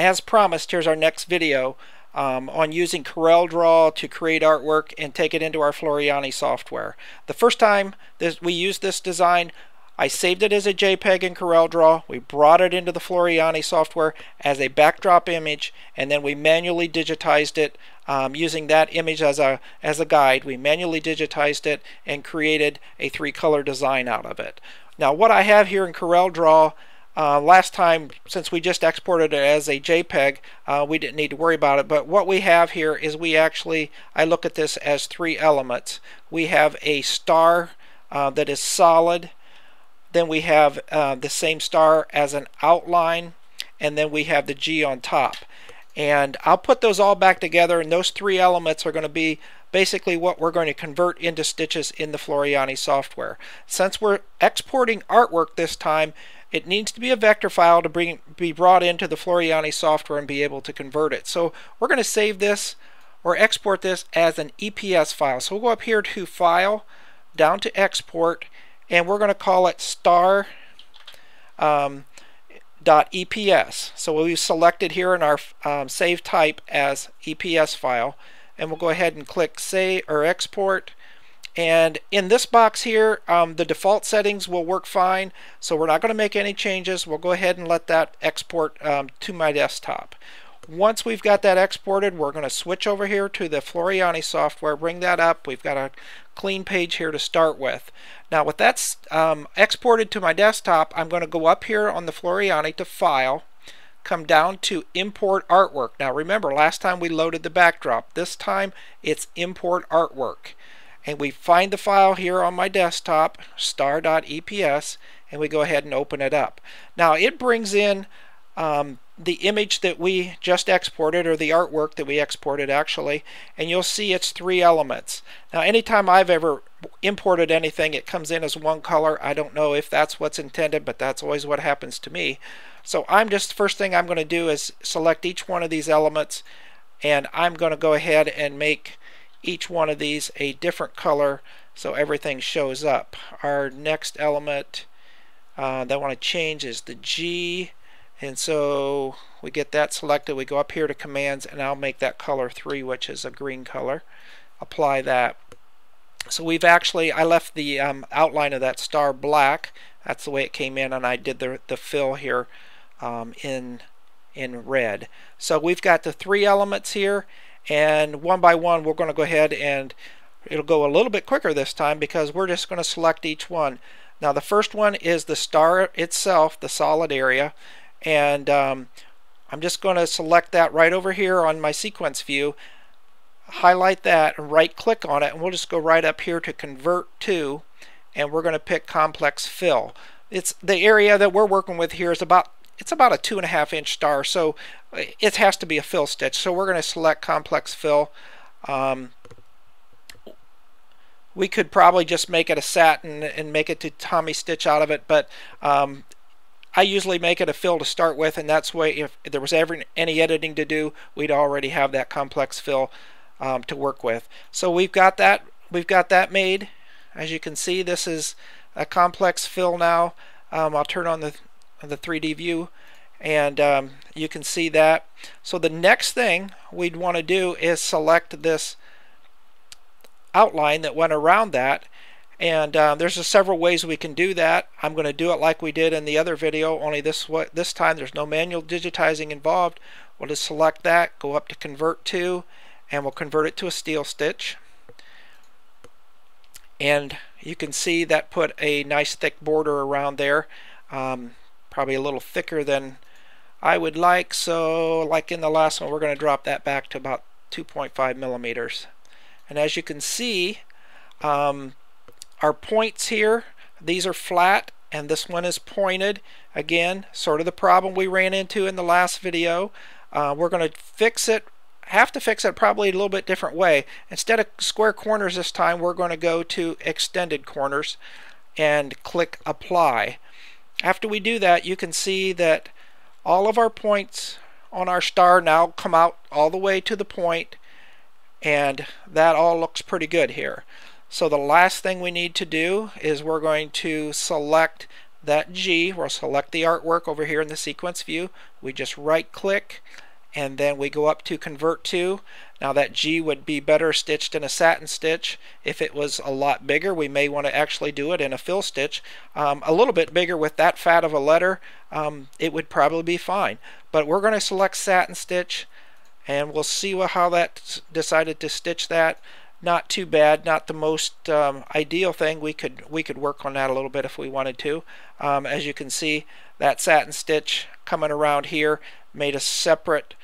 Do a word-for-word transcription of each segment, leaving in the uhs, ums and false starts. as promised, here's our next video um, on using CorelDraw to create artwork and take it into our Floriani software. The first time this, we used this design, I saved it as a JPEG in CorelDraw. We brought it into the Floriani software as a backdrop image, and then we manually digitized it um, using that image as a as a guide. We manually digitized it and created a three-color design out of it. Now, what I have here in CorelDraw, uh, last time, since we just exported it as a JPEG, uh, we didn't need to worry about it. But what we have here is we actually, I look at this as three elements. We have a star uh, that is solid. Then we have uh, the same star as an outline, and then we have the G on top. And I'll put those all back together, and those three elements are going to be basically what we're going to convert into stitches in the Floriani software. Since we're exporting artwork this time, it needs to be a vector file to bring, be brought into the Floriani software and be able to convert it. So we're going to save this or export this as an E P S file. So we'll go up here to File, down to Export, and we're going to call it star um, dot E P S. So we'll select it here in our um, save type as E P S file, and we'll go ahead and click save or export. And in this box here, um, the default settings will work fine, so we're not going to make any changes. We'll go ahead and let that export um, to my desktop. Once we've got that exported, we're going to switch over here to the Floriani software, bring that up. We've got a clean page here to start with. Now, with that um, exported to my desktop, I'm going to go up here on the Floriani to File, come down to Import Artwork. Now, remember, last time we loaded the backdrop. This time, it's Import Artwork. And we find the file here on my desktop, star dot E P S, and we go ahead and open it up. Now, it brings in um, the image that we just exported, or the artwork that we exported actually, and you'll see it's three elements. Now, anytime I've ever imported anything, it comes in as one color. I don't know if that's what's intended, but that's always what happens to me. So I'm just, first thing I'm going to do is select each one of these elements, and I'm going to go ahead and make each one of these a different color so everything shows up. Our next element uh, that I want to change is the G. And so we get that selected, we go up here to commands, and I'll make that color three, which is a green color. Apply that. So we've actually, I left the um, outline of that star black. That's the way it came in, and I did the, the fill here um, in, in red. So we've got the three elements here, and one by one we're going to go ahead, and it'll go a little bit quicker this time because we're just going to select each one. Now, the first one is the star itself, the solid area. And um, I'm just going to select that right over here on my sequence view, highlight that, and right click on it, and we'll just go right up here to convert to, and we're going to pick complex fill. It's the area that we're working with here is about it's about a two and a half inch star, so it has to be a fill stitch. So we're going to select complex fill. Um, we could probably just make it a satin and make it to Tommy stitch out of it, but um, I usually make it a fill to start with, and that's why if there was ever any editing to do, we'd already have that complex fill um, to work with. So we've got that we've got that made. As you can see, this is a complex fill now. Um, I'll turn on the the three D view, and um, you can see that. So the next thing we'd want to do is select this outline that went around that. And um, there's a several ways we can do that. I'm going to do it like we did in the other video, only this what this time there's no manual digitizing involved. We'll just select that, go up to convert to, and we'll convert it to a steel stitch. And you can see that put a nice thick border around there, um, probably a little thicker than I would like. So like in the last one, we're going to drop that back to about two point five millimeters. And as you can see, um, our points here, these are flat, and this one is pointed. Again, sort of the problem we ran into in the last video. Uh, we're going to fix it, have to fix it probably a little bit different way. Instead of square corners this time, we're going to go to extended corners and click apply. After we do that, you can see that all of our points on our star now come out all the way to the point, and that all looks pretty good here. So the last thing we need to do is we're going to select that G, we'll select the artwork over here in the sequence view. We just right click and then we go up to convert to. Now that G would be better stitched in a satin stitch. If it was a lot bigger, we may want to actually do it in a fill stitch. Um, a little bit bigger with that fat of a letter, um, it would probably be fine. But we're going to select satin stitch and we'll see how that decided to stitch that. Not too bad, not the most um, ideal thing. We could we could work on that a little bit if we wanted to. Um, as you can see, that satin stitch coming around here made a separate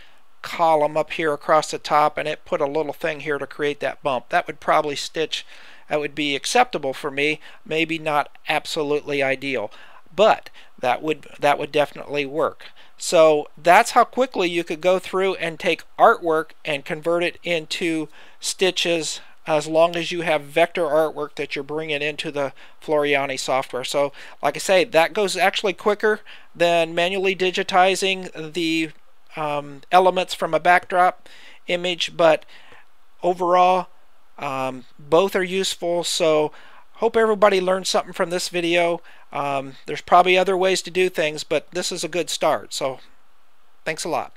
column up here across the top, and it put a little thing here to create that bump. That would probably stitch, that would be acceptable for me, maybe not absolutely ideal, but that would that would definitely work. So that's how quickly you could go through and take artwork and convert it into stitches, as long as you have vector artwork that you're bringing into the Floriani software. So like I say, that goes actually quicker than manually digitizing the um, elements from a backdrop image, but overall um, both are useful. So hope everybody learned something from this video. Um, there's probably other ways to do things, but this is a good start. So thanks a lot.